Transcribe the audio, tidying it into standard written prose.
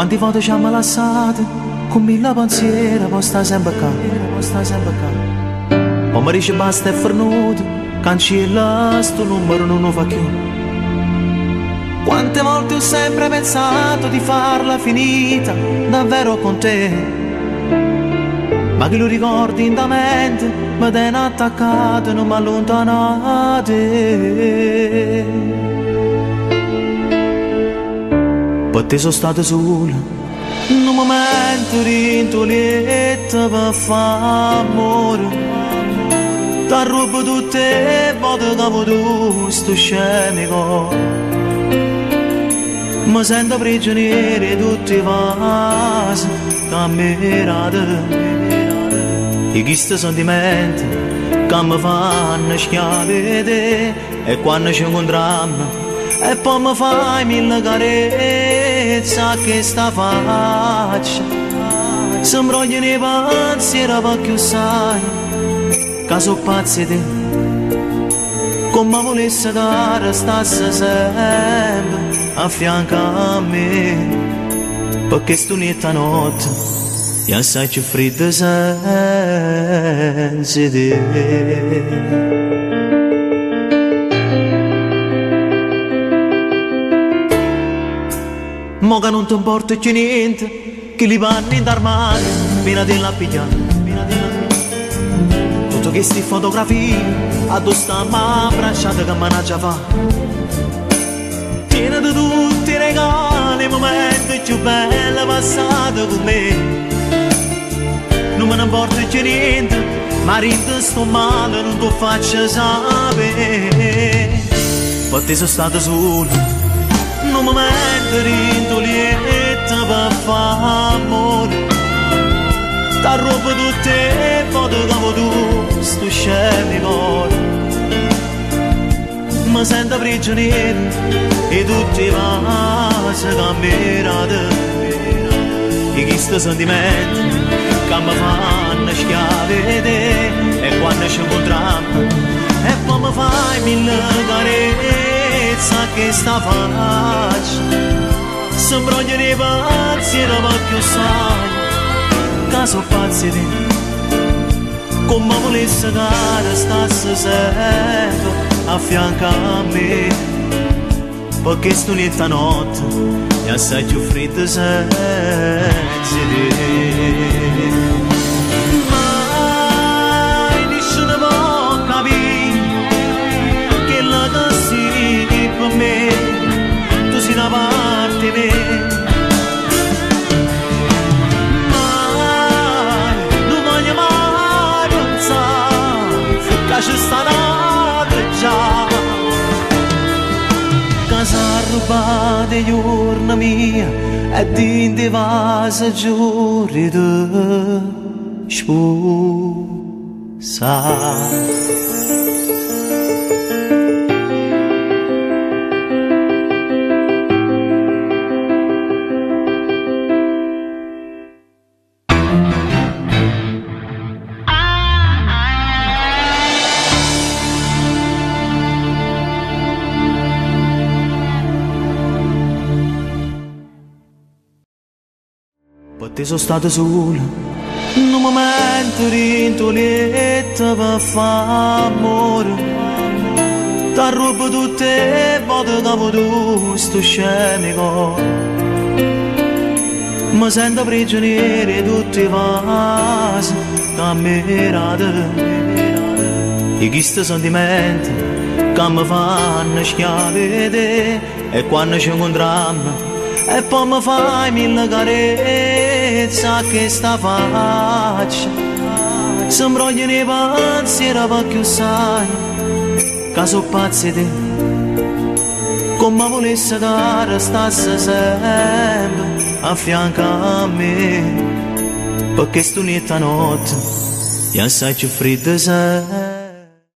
Quanti volte ci hanno lasciato con mille pensieri, poi sta sempre qua. O mi dice basta e fernuto, cancella sto numero non va più. Quante volte ho sempre pensato di farla finita davvero con te, ma che lo ricordi in da mente, ma te ne attaccate, non mi allontanate. Per te sono stato solo in un momento di intoletta per far amore, ti rubo tutte le volte che avevo tu, sto scemico. Mi sento prigionieri tutti i vasi camminate, e questi sentimenti che mi fanno schiavi te, e quando ci incontriamo e poi mi fai mille carezze a questa faccia, sembrogliono i pensieri perché sai che sono pazzi te, come volesse dare stasse sempre a fianco a me, perché sto netta notte e assai c'è freddo senza te. Mo che non ti importa più niente, che li panni d'armadio fino a te la pigliare, tutto queste fotografie addosso ma abbracciate che managgia fa. Piena di tutti i regali, i momenti più belli passati con me. Non me ne importa più niente, ma rindo sto male, non ti faccio sapere. Per te sono stato solo in un momento di intoletta per far amore, ti rubo tutte le volte che avevo tu, sto scemo. Mi sento prigioniero e tutti i vasi camminati, e questi sentimenti che mi fanno schiavi te, e quando ci incontriamo e poi mi fai mille carezze a questa faccia, sembrogliono i pensieri ma più sai che sono pazzi te, come volesse dare stasse sempre a fianco a me, perché sto netta notte e assai più freddo senza te. Mai nessuno può capire che la canzone per me, tu sei da parte di me. Mai non voglio mai pensare che ci sarà che s'ha rubato i giorni miei e dinti vasi giuri di sposare. Sono stato solo in un momento di intoletta per far amore, ti rubo tutte le volte che avevo tu, sto scemo. Mi sento prigioniero tutti i vasi camminate, e questi sentimenti che mi fanno schiavi te, e quando ci incontriamo e poi mi fai mille carezze a questa faccia, sembrogliono i pensieri perché sai che sono pazzi te, come volesse dare stasse sempre a fianco a me, perché sto netta notte e assai più freddo sei.